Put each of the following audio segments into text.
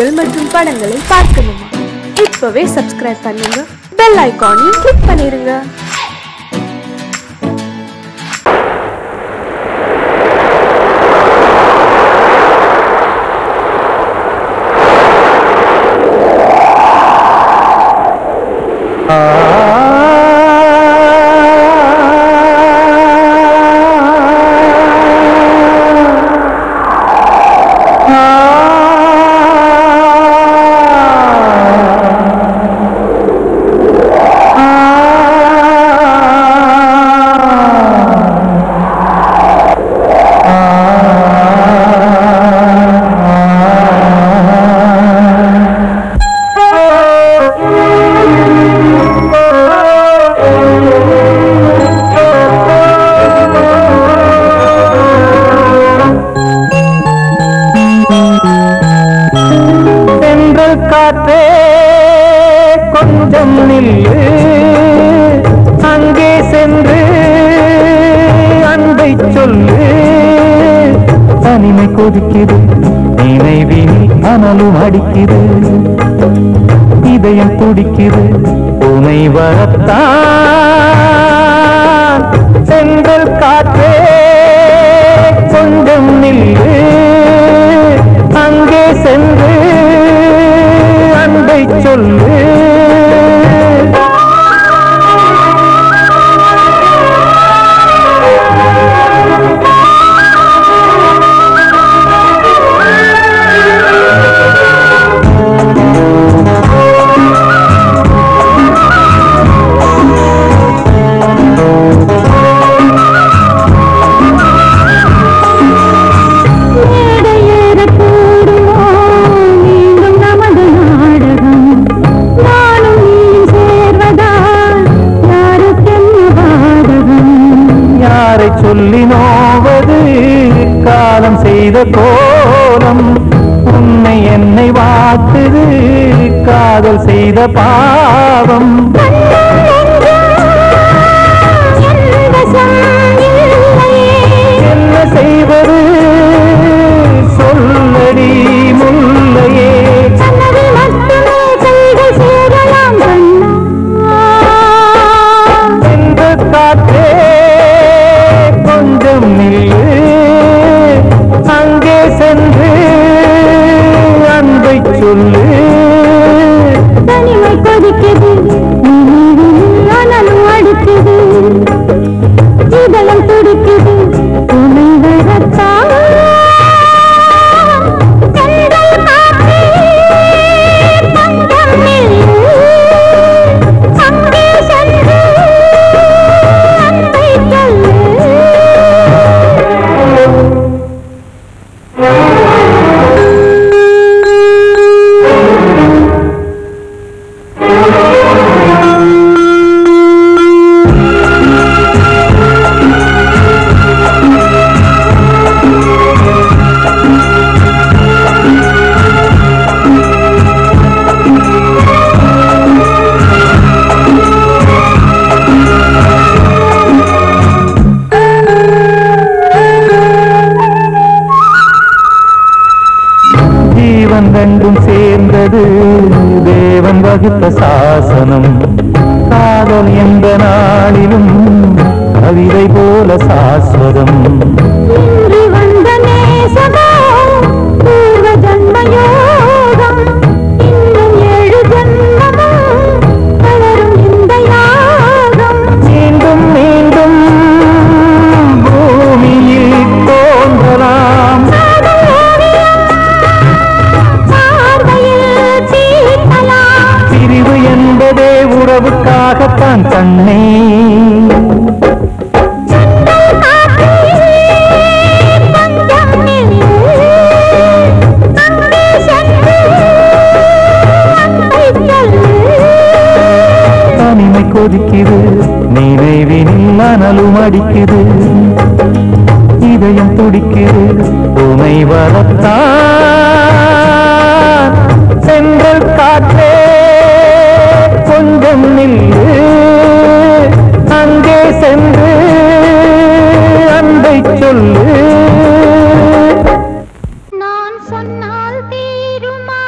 நிகழ்ச்சிகள் மற்றும் படங்களை பார்க்கணும். இப்பவே சப்ஸ்கிரைப் பண்ணுங்க. பெல் ஐகானையும் கிளிக் பண்ணிருங்க. நான் சொன்னால் தீருமா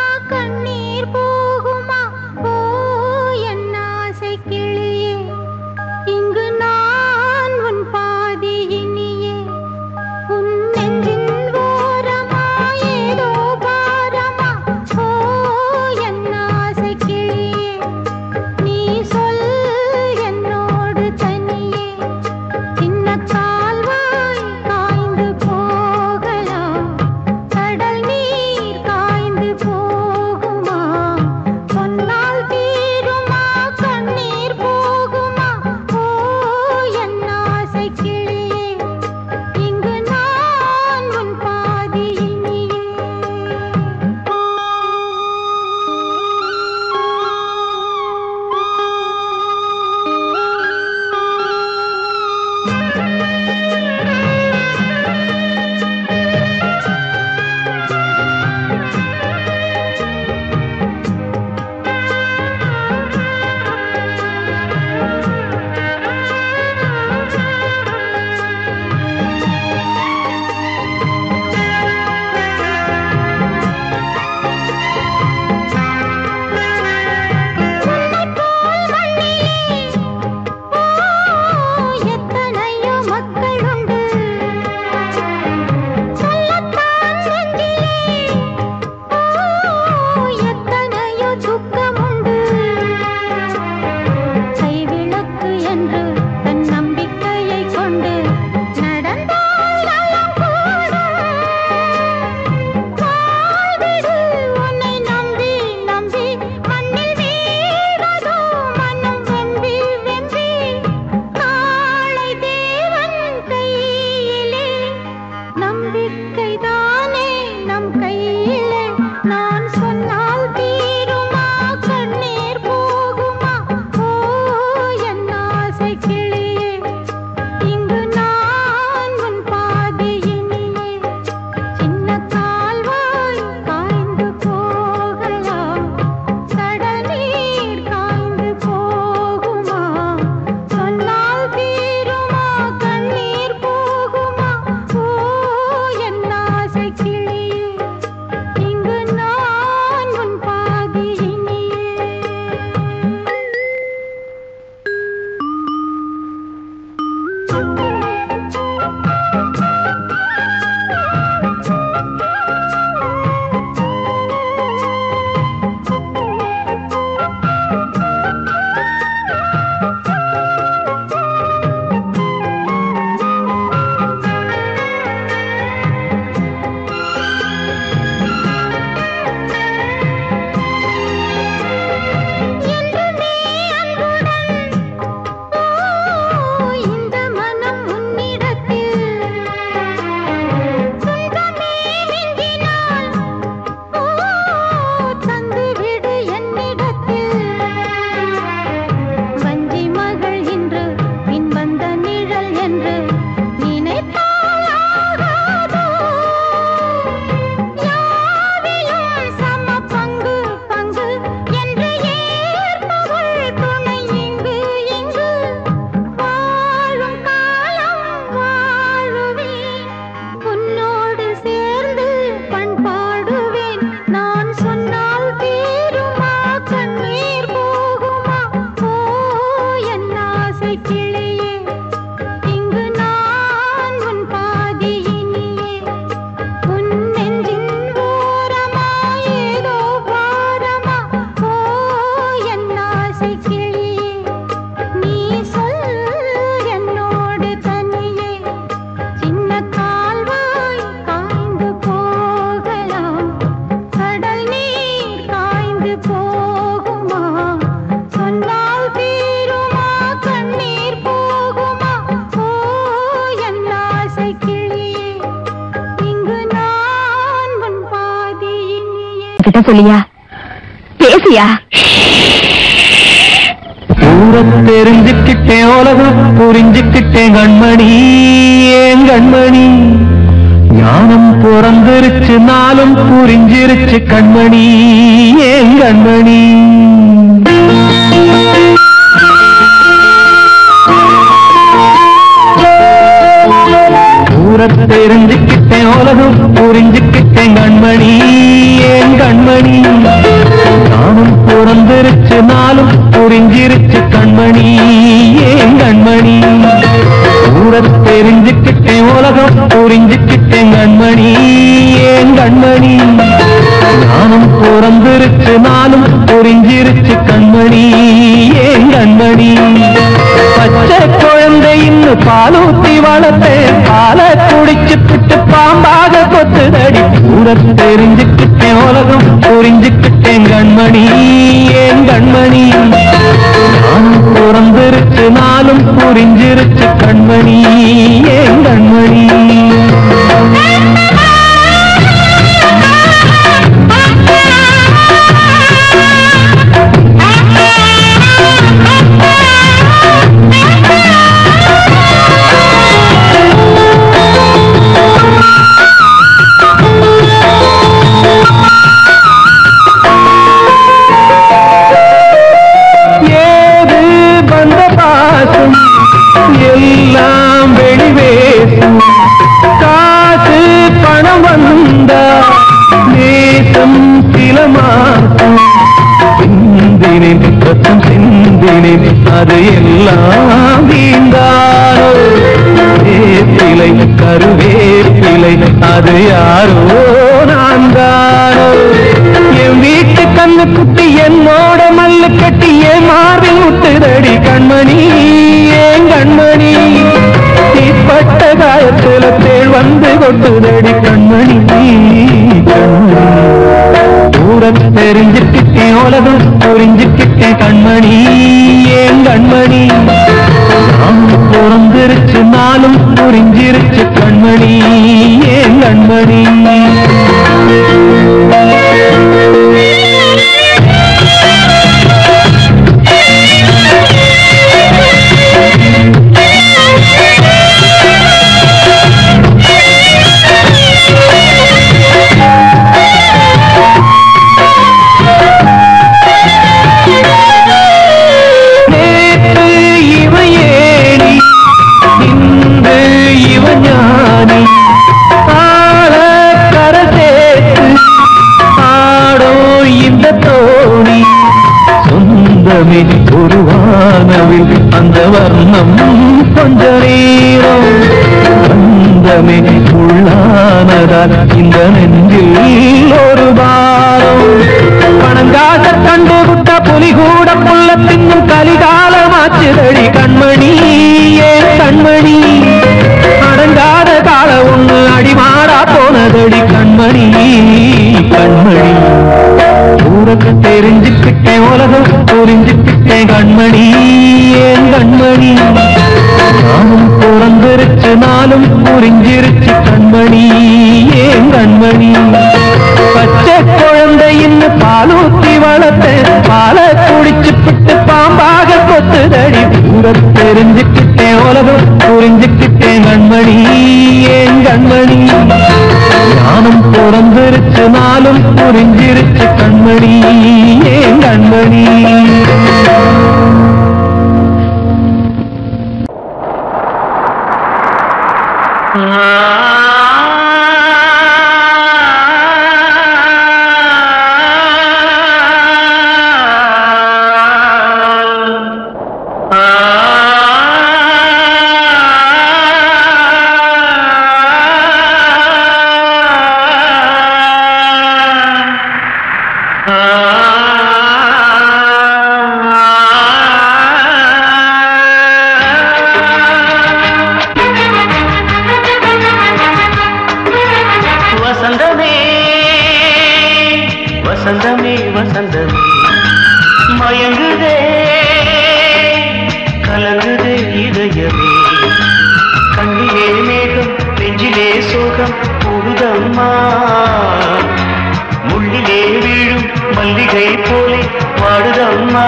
விழிலே வீழும் மல்லிகை போலே வாடுதம்மா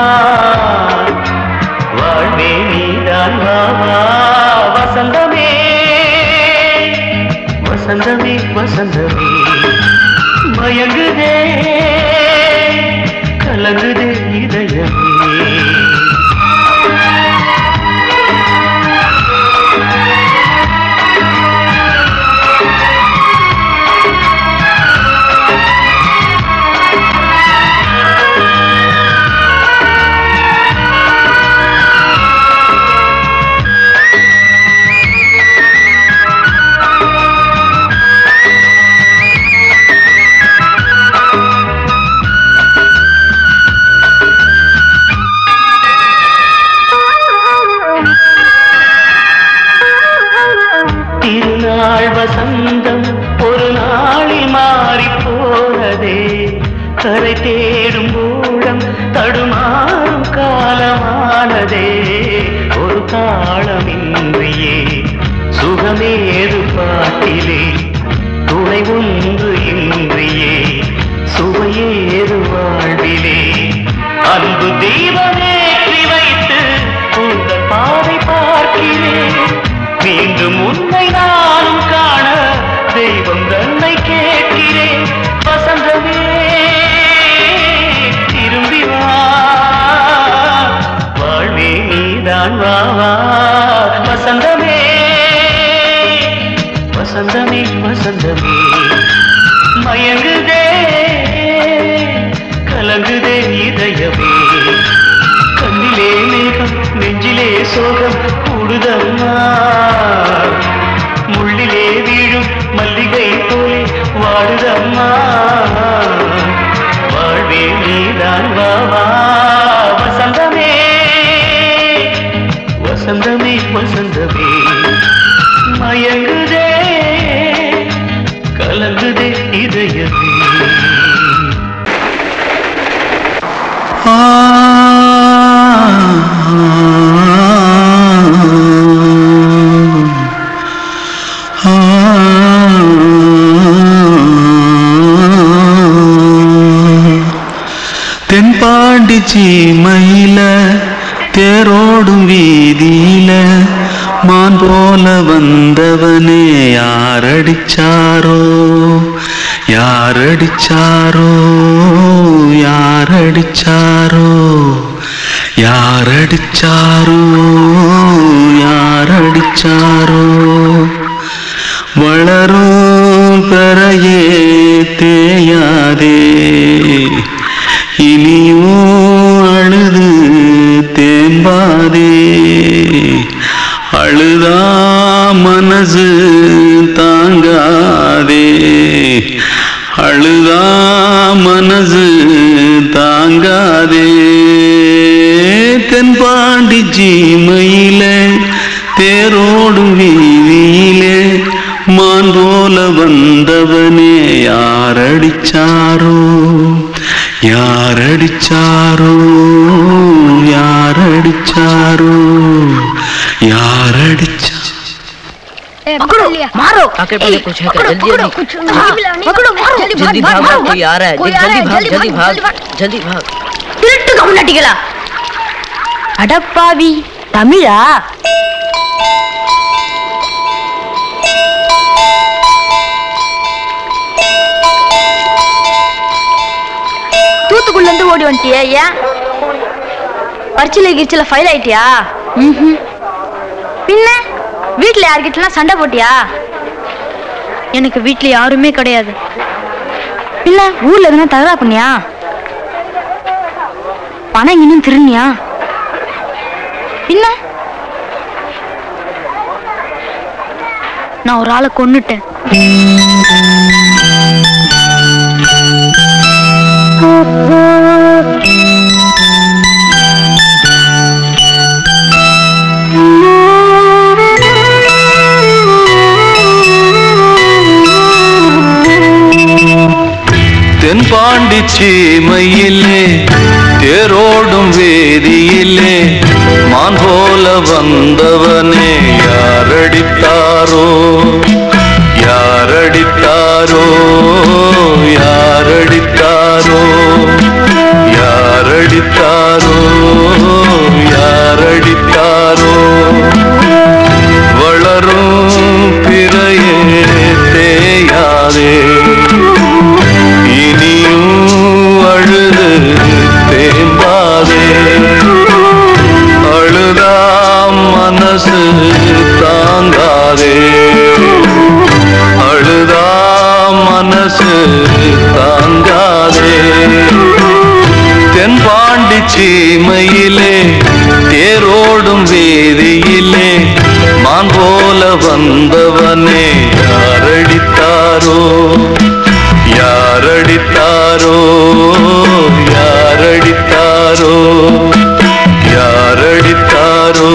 வாழ்வே நீதான் மாமா வசந்தமே வசந்தமே வசந்தமே மயங்குதே கலங்குதே இதயமே कुछ है जल्दी कुछ जल्दी भाग कोई आ रहा है जल्दी भाग திருட்டு கம்னட்டிகளா அடப்பாவி தமிழா தூத்துக்குள்ள இருந்து ஓடி வந்துட்டியா ஏன் பரிச்சையில கிரிச்சையில ஃபைல் ஆயிட்டியா பின்ன வீட்ல யார்கிட்டலாம் சண்டை போட்டியா எனக்கு வீட்ல யாருமே கிடையாது இல்ல ஊர்ல என்ன தகரா பண்ணியா பணம் இன்னும் திருநியா இல்ல நான் ஒரு ஆளை கொன்னுட்டேன் சீமையிலே தேரோடும் வேதியிலே மான் போல வந்தவனே யாரடித்தாரோ ಯಾರಡಿತಾರೋ ಯಾರಡಿತಾರೋ ಯಾರಡಿತಾರೋ ಯಾರಡಿತಾರೋ ವಳರು ಪಿರಯೇತೆಯಾದೆ ಇನಿಯೂ ಅಳುದು ತೇಂಬಾದೆ ಅಳುದಾ ಮನಸು ತಾಂಗಾದೆ अळुदा मनसु तांगादे तेन्पांडी सीमयिले तेरोडुम वीदियिले मान पोल वंदवने यारडितारो यारडितारो यारडितारो यारडितारो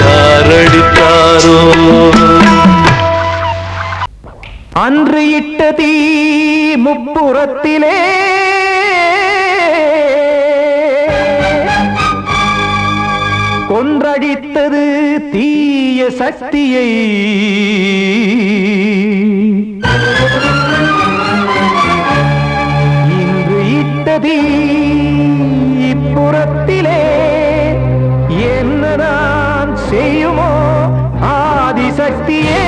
यारडितारो अंद्रियिट्ट ती मुप्पुरत्तिले कोंड्रडित्तदु तीय सक्तियै इंद्र इट्ट ती इप्पुरत्तिले एन्न नाम सेयुमो आदि सक्तिये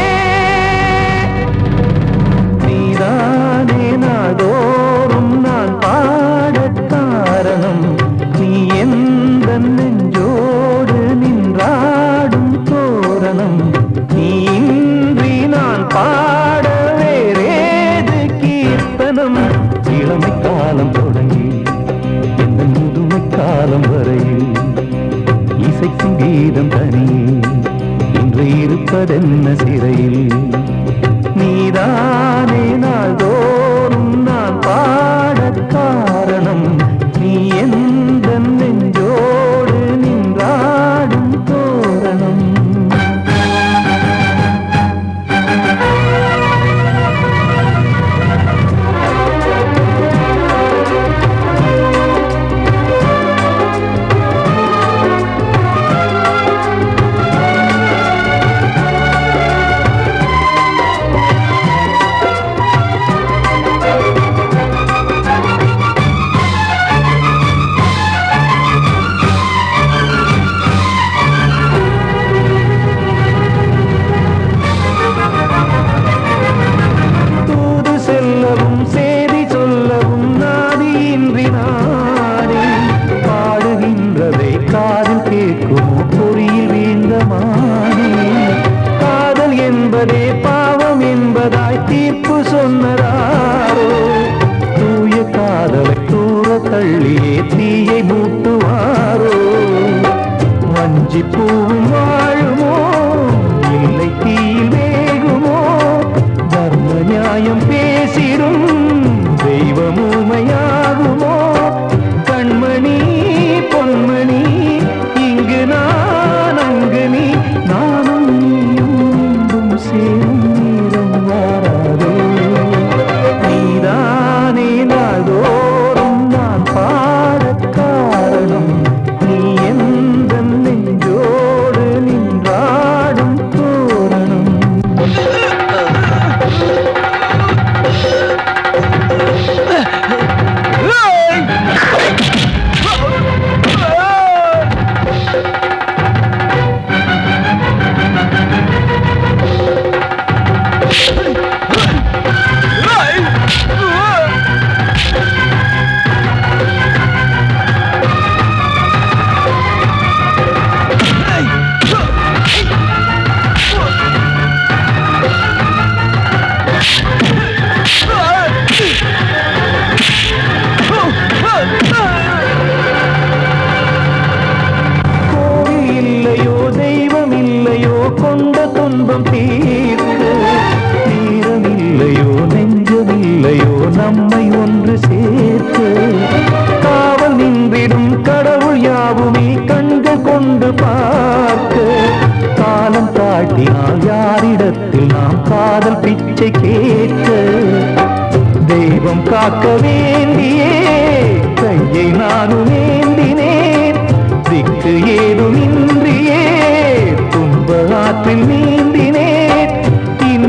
मींदे इन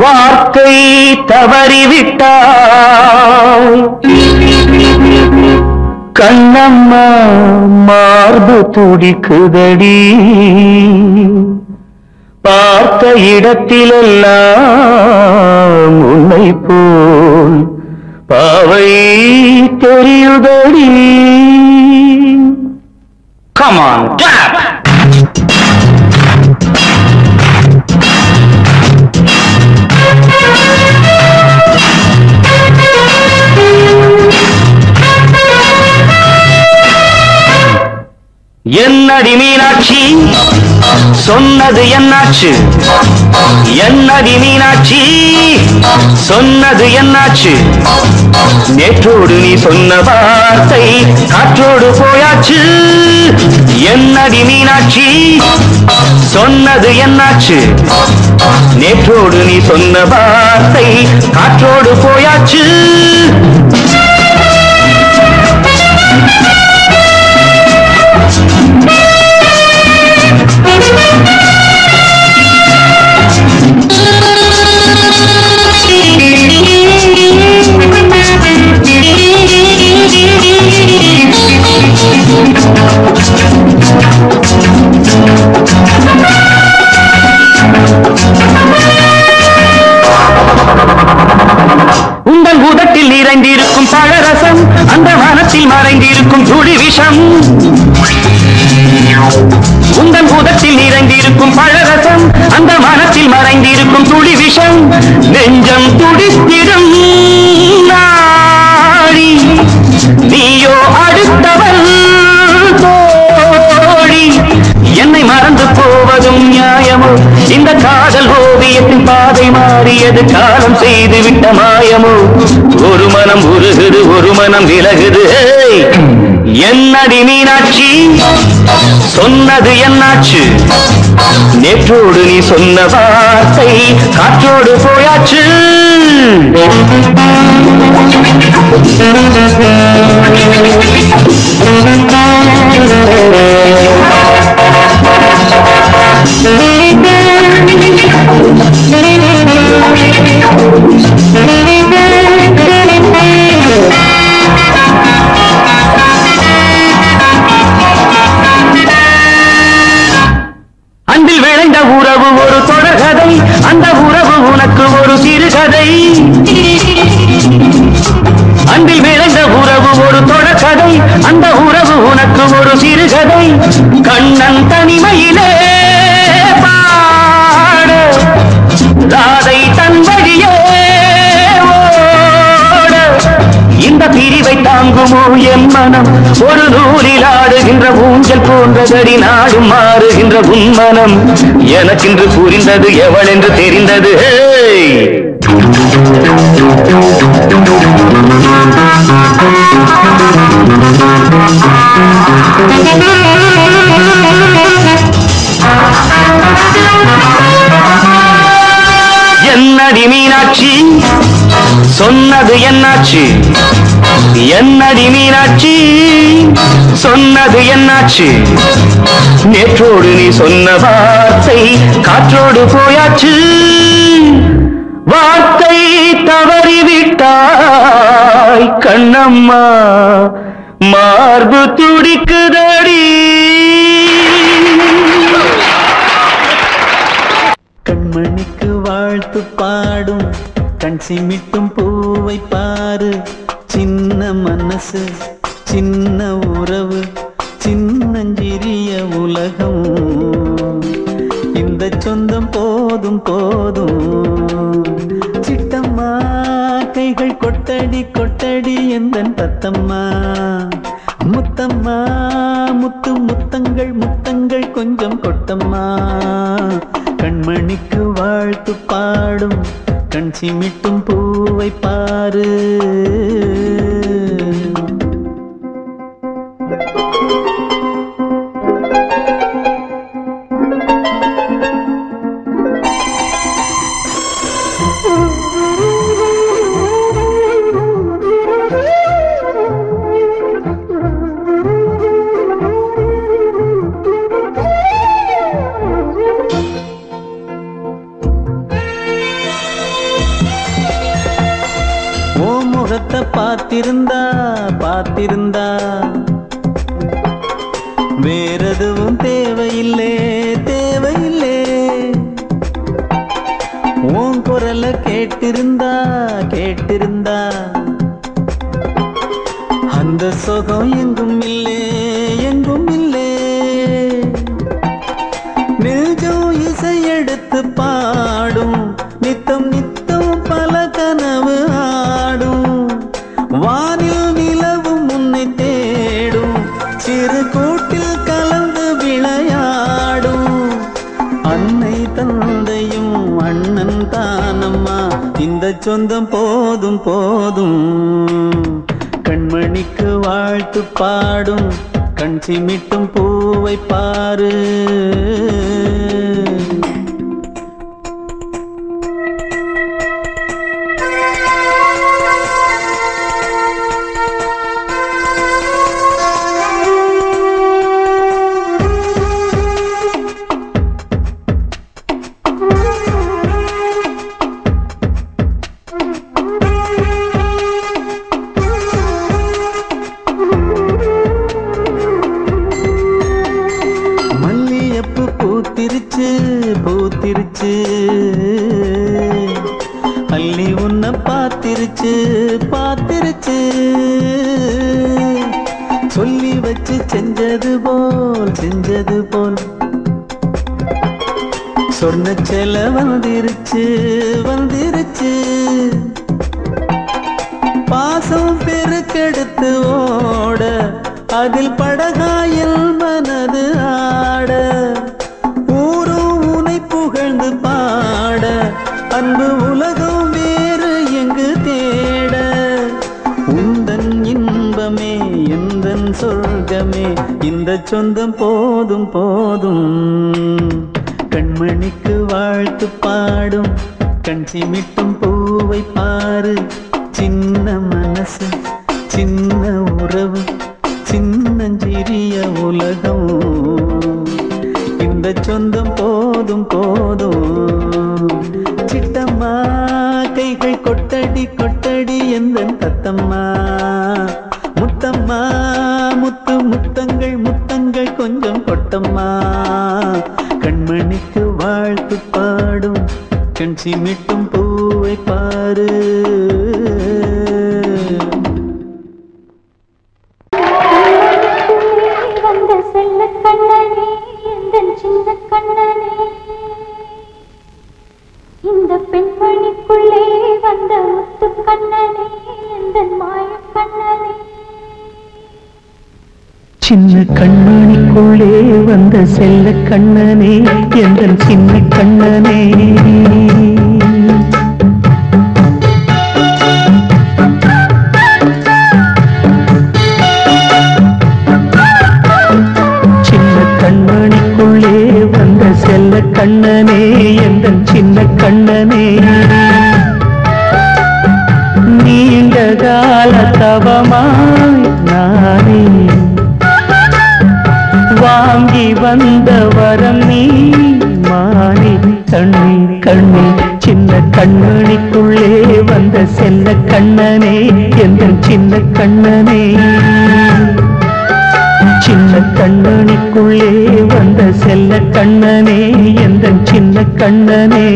वार्ते तवरी विटाई कन्नम्मा मार्बु तुडिकुदडी पार्त इडत्तिलेल्लाम उन्नै पोल पावै तेरियुदडी Come on, clap! Ennadi Meenakshi, sonnadu ennachu. Ennadi Meenakshi, sonnadu ennachu. Nettodu nee sonna vaarthai, kattrodu poyachu. Ennadi Meenakshi, sonnadu ennachu. Nettodu nee sonna vaarthai, kattrodu poyachu. Ennadi Meenakshi sonnadu ennachu nettodu nee sonna vaarthai kaatrodu poyachu Ennadi Meenakshi sonnadu ennachu Ennadi Meenakshi sonnadu ennachu nettodu nee sonna vaarthai kaatrodu poyachu vaarthai tavari vittai kannamma maarbu tudikudadi kannmanikku vaazhthu paadum kansimittum poovai paaru chinna manasu chinna uravu சின்னஞ்சிறிய உலகம் இந்த சொந்தம் போதும் போதும் சிட்டம்மா கைகள் கொட்டடி கொட்டடி எந்தன் தத்தம்மா முத்தம்மா முத்து முத்தங்கள் முத்தங்கள் கொஞ்சம் கொட்டம்மா கண்மணிக்கு வாழ்த்து பாடும் கண் சிமிட்டும் பூவை பாரு முகத்தை பார்த்திருந்தா வேறெதுவும் தேவையில்லை உன் குரலை கேட்டிருந்தா அந்த சுகம் எங்கும் இல்லை நிஜம் இசை எடுத்து பாடும் நித்தம் பல கனவு ஆடும் வானில் நிலவு முன்னை தேடும் சிறு கூட்டில் கலந்து விளையாடும் அன்னை தந்தையும் அண்ணன் தானம்மா இந்த சொந்தம் போதும் கண்மணிக்கு வாழ்த்து பாடும் கண் சிமிட்டும் பூவை பாரு அள்ளி உன்னை பார்த்திருச்சு சொல்லி வச்சு செஞ்சது போல் சொன்ன செல வந்திருச்சு பாசம் பெருக்கெடுத்து ஓட அதில் படகாயில் மனது ஆட அன்பு உலகம் வேறு எங்கு தேட உந்தன் இன்பமே எந்தன் சொர்க்கமே இந்த சொந்தம் போதும் கண்மணிக்கு வாழ்த்து பாடும் கண் சிமிட்டும் பூவை பாரு சின்ன மனசு சின்ன உறவு சின்னஞ்சிறிய உலகம் இந்த சொந்தம் போதும் சிட்டம்மா கைகள் கொட்டடி எந்தன் தத்தம்மா முத்தம்மா முத்தங்கள் கொஞ்சம் கொட்டம்மா கண்மணிக்கு வாழ்த்து பாடும் கண் சிமிட்டும் பூவை பாரு சின்ன கண்மணிக்குள்ளே வந்த செல்ல கண்ணனே எந்தன் சின்ன கண்ணனே சின்ன கண்மணிக்குள்ளே வந்த செல்ல கண்ணனே எந்தன் சின்ன கண்ணனே நீண்ட கால தவமாய் நானே வாங்கி வந்த வரம் நீ மானி கண்ணீர் சின்ன கண்மணிக்குள்ளே வந்த செல்ல கண்ணனே எந்தன் சின்ன கண்ணனே சின்ன கண்மணிக்குள்ளே வந்த செல்ல கண்ணனே எந்தன் சின்ன கண்ணனே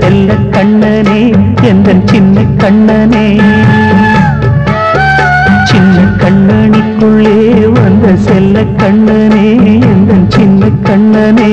செல்ல கண்ணனே எந்தன் சின்ன கண்ணனே சின்ன கண்ணனிக்குள்ளே வந்த செல்ல கண்ணனே எந்தன் சின்ன கண்ணனே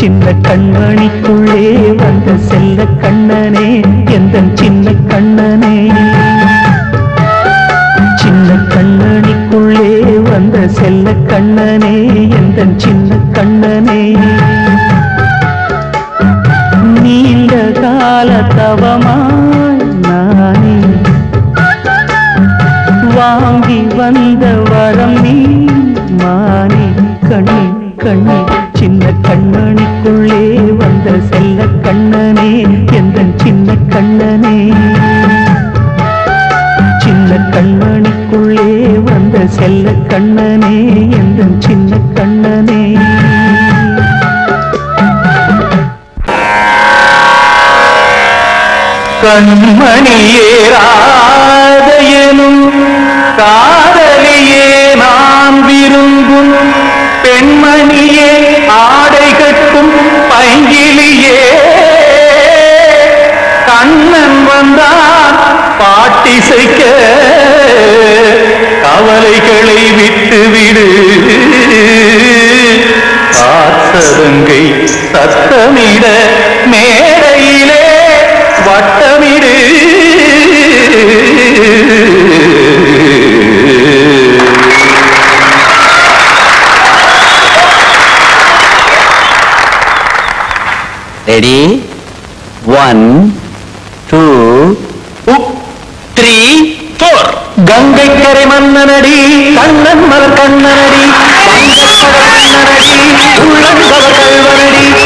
சின்ன கண்மணிக்குள்ளே வந்த செல்ல கண்ணனே எந்தன் சின்ன கண்ணனே சின்ன கண்மணிக்குள்ளே வந்த செல்ல கண்ணனே எந்தன் சின்ன கண்ணனே நீண்ட கால தவமாய் நானே வாங்கி வந்த வரம் நீ மானே கண்ணே கண்ணே சின்ன கண்மணிக்குள்ளே வந்த செல்ல கண்ணனே எந்தன் சின்ன கண்ணனே சின்ன கண்மணிக்குள்ளே வந்த செல்ல கண்ணனே எந்தன் சின்ன கண்ணனே கண்மணியே ராத எனும் காதலியே நான் விரும்பும் பெண்மணியே ஆடை கட்டும் பைங்கிலியே கண்ணன் வந்தான் பாட்டிசைக்க கவலைகளை விட்டுவிடு காத்தவங்கை சத்தமிட மேடையிலே வட்டமிடு Ready? 1, 2, 3, 4. Gangai Karai Mannanadi, Kannan Malar Kannanadi, Ullam Kavar Kalvanadi, Nenjil Edumalaigalile,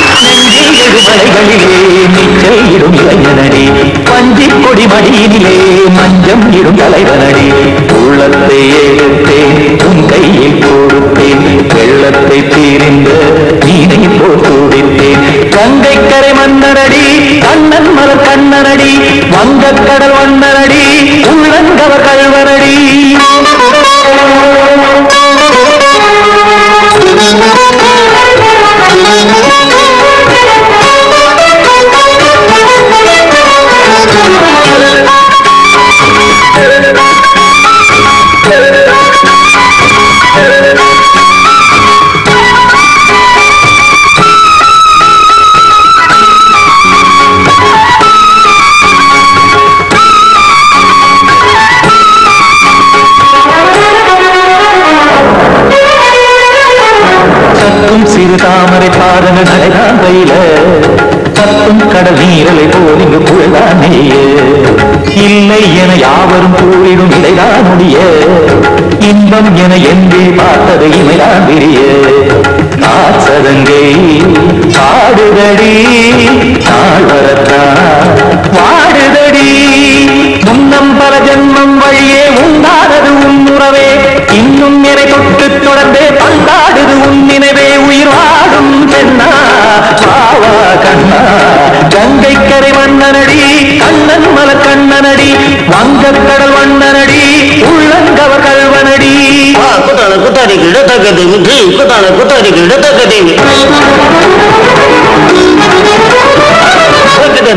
Nichai Idum Ilaiyanadi, Vanjil Kodi Madiyile, Manjam Idum Kalaivanadi, Ullathai Eduthen, Un Kaiyil Koduthen, Vellathai Thirinda, Neenai Pol Thudithen. Gangai Karai Mannanadi, Kannan Malar Kannanadi, Vanga Kadal Vannanadi, Ullan Kavar Kalvanadi. தாமரை பாதன நடையில தத்தும் கடல் நீரலை போல் இங்கு புழலானே இல்லை என யாவரும் கூறிடும் இடைதான் முடிய இன்பம் என என்று பார்த்ததை இமைதான் விரிய காசதங்கை பாடுதடி நாள் வரத்தான் வாடுதடி முன்னம் பல ஜன்மம் வழியே உண்டானது உன் உறவே இன்னும் என தொட்டு தொடர்ந்தே பந்தாடுது உன் நினைவே உயிர் வாடும் பெண்ணா பாவா கண்ணா கங்கை கரை மன்னனடி கண்ணன் மலர் கண்ணனடி வங்கக் கடல் வண்ணனடி உள்ளங்கவ கல்வனடி குத்தான குத்தாரிக்கு இடத்தக்கதை விட்டு குத்தான குத்தாரிக்கு இடத்தக்கதை